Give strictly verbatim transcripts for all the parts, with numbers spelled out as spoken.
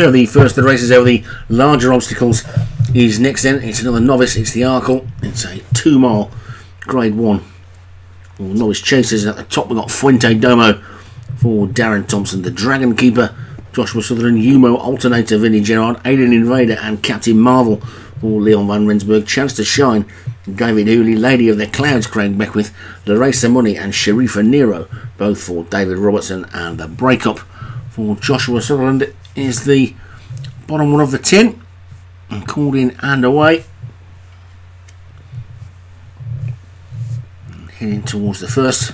So the first of the races over the larger obstacles is next then. It's another novice, it's the Arkle. It's a two mile grade one. Well, novice chasers at the top. We've got Fuente Duomo for Darren Thompson, the Dragon Keeper, Joshua Sutherland, Yumo, Alternator, Vinnie Gerard, Alien Invader and Captain Marvel for Leon van Rensburg, Chance to Shine, David Hulley, Lady of the Clouds, Craig Beckwith, Larissa Money and Sharifa Nero, both for David Robertson, and the Breakup for Joshua Sutherland is the bottom one of the tin, and called in and away. And heading towards the first.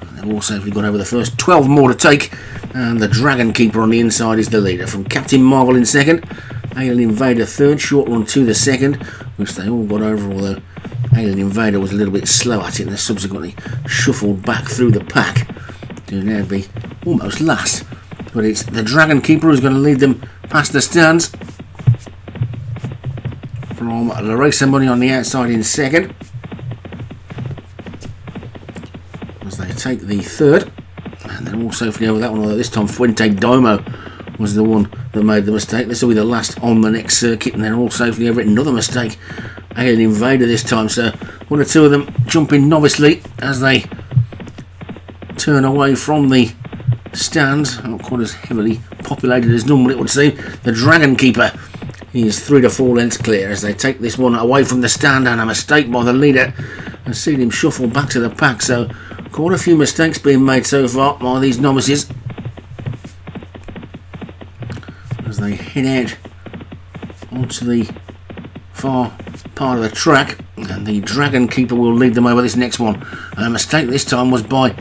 And they've also got over the first. twelve more to take, and the Dragon Keeper on the inside is the leader, from Captain Marvel in second, Alien Invader third, short run to the second, which they all got over, although Alien Invader was a little bit slow at it, and they subsequently shuffled back through the pack to now be almost last. But it's the Dragon Keeper who's going to lead them past the stands, from Larissa Money on the outside in second, as they take the third, and then also flee over that one, although this time Fuente Duomo was the one that made the mistake. This will be the last on the next circuit, and then all safely over it. Another mistake, Alien Invader this time, so one or two of them jumping novicely as they turn away from the stands, not quite as heavily populated as normal it would seem. The Dragon Keeper is three to four lengths clear as they take this one away from the stand, and a mistake by the leader, and seen him shuffle back to the pack, so quite a few mistakes being made so far by these novices. As they head out onto the far part of the track, and the Dragon Keeper will lead them over this next one. A mistake this time was by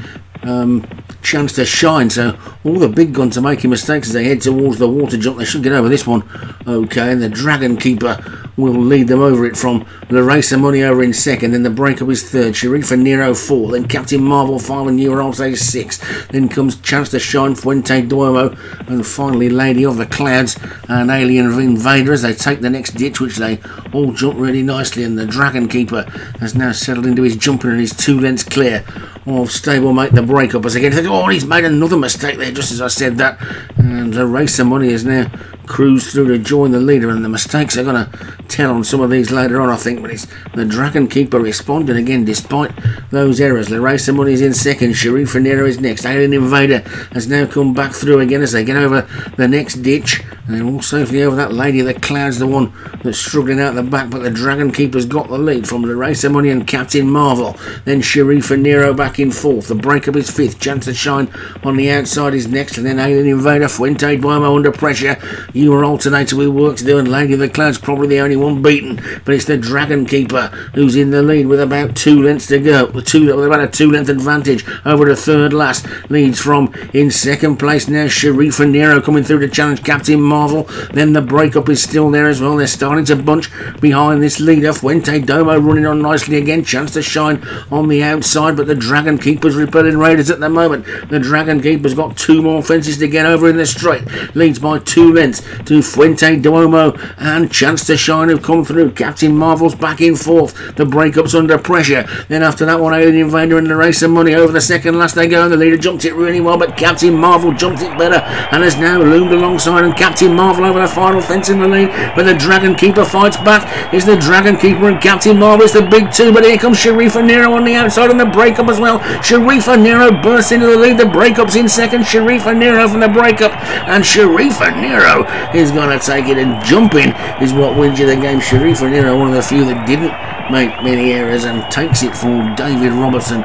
um, Chance to Shine, so all the big guns are making mistakes as they head towards the water jump. They should get over this one okay, and the Dragon Keeper will lead them over it, from Larissa Money over in second, then the Breakup is third, Sharifa Nero four, then Captain Marvel five and Neural say six, then comes Chance to Shine, Fuente Duomo, and finally Lady of the Clouds and Alien Invader as they take the next ditch, which they all jump really nicely, and the Dragon Keeper has now settled into his jumping and is two lengths clear of stablemate the Breakup as again. Oh, he's made another mistake there just as I said that, and Larissa Money is now cruised through to join the leader, and the mistakes are going to tell on some of these later on I think, but it's the Dragon Keeper responding again despite those errors. Larissa Money is in second, Sharifa Nero is next, Alien Invader has now come back through again as they get over the next ditch, and then all safely over that. Lady of the Clouds the one that's struggling out the back, but the Dragon Keeper's got the lead, from Larissa Money and Captain Marvel, then Sharifa Nero back in fourth, the Breakup is fifth, Chance to Shine on the outside is next, and then Alien Invader, Fuente Duomo under pressure, Your Alternator with work to do, and Lady of the Clouds probably the only one beaten, but it's the Dragon Keeper who's in the lead with about two lengths to go, with, two, with about a two length advantage over the third last, leads from in second place now Sharifa Nero coming through to challenge Captain Marvel, then the Breakup is still there as well, they're starting to bunch behind this leader, Fuente Duomo running on nicely again, Chance to Shine on the outside, but the Dragon Keeper's repelling raiders at the moment. The Dragon Keeper's got two more fences to get over in the straight, leads by two lengths to Fuente Duomo and Chance to Shine have come through. Captain Marvel's back in fourth, the Breakup's under pressure, then after that one Alien Invader and Larissa Money over the second last they go, and the leader jumped it really well, but Captain Marvel jumped it better and has now loomed alongside, and Captain Marvel over the final fence in the lead, but the Dragon Keeper fights back. It's the Dragon Keeper and Captain Marvel, it's the big two, but here comes Sharifa Nero on the outside and the Breakup as well. Sharifa Nero bursts into the lead, the Breakup's in second, Sharifa Nero from the Breakup, and Sharifa Nero is going to take it, and jumping is what wins you the game. Sharifa Nero, one of the few that didn't make many errors, and takes it for David Robertson,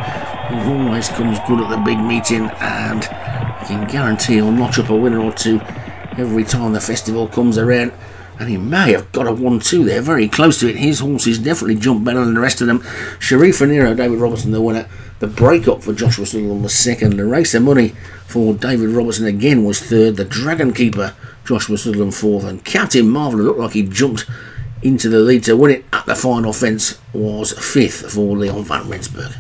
who always comes good at the big meeting, and I can guarantee he'll notch up a winner or two every time the festival comes around. And he may have got a one two there, very close to it. His horses definitely jumped better than the rest of them. Sharifa Nero, David Robertson the winner. The Breakup for Joshua Sutherland was second. Larissa Money for David Robertson again was third. The Dragon Keeper, Joshua Sutherland fourth. And Captain Marvel looked like he jumped into the lead to win it at the final fence was fifth for Leon van Rensburg.